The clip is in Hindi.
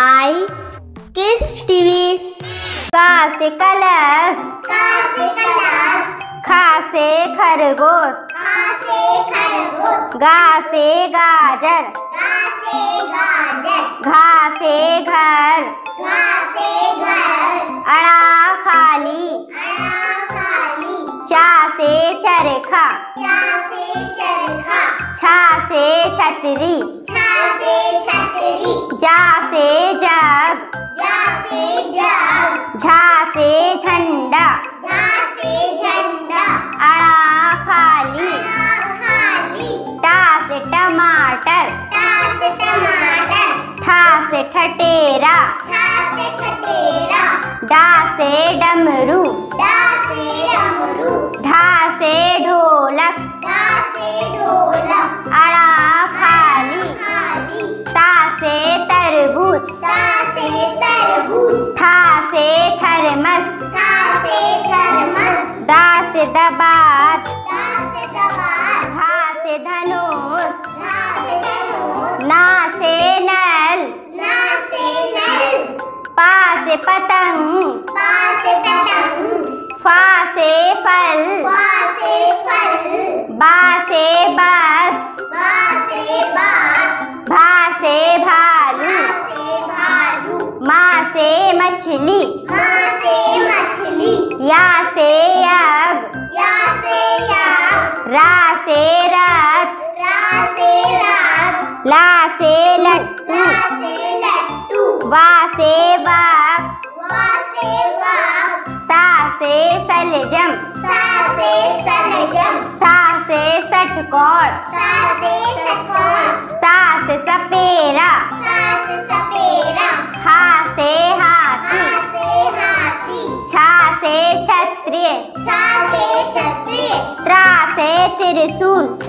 आई किस टीवी। का से कलश, खा से खरगोश, गा से गाजर, घा से घर, अड़ा खाली, चा से चरखा, छा से छतरी, जा से जग, झा से झंडा, अड़ा खाली, टा से टमाटर, ठा से ठटेरा, डा से डमरू, ढा से ढोलक, अड़ा खाली, ता से तरबूज, था से थर्मस, दा से दबात, धा से धनुष, ना से नल, पा से पतंग, फा से फल, बा से बास, भा से भालू, माँ से मछली, या से याग, रा से रात, ला से लट्टू, वा से वाग, सा से सलजम, सा से षटकोण, सा से सपेरा, हा से हाथी, छा से क्षत्रिय, त्रा से त्रिशूल।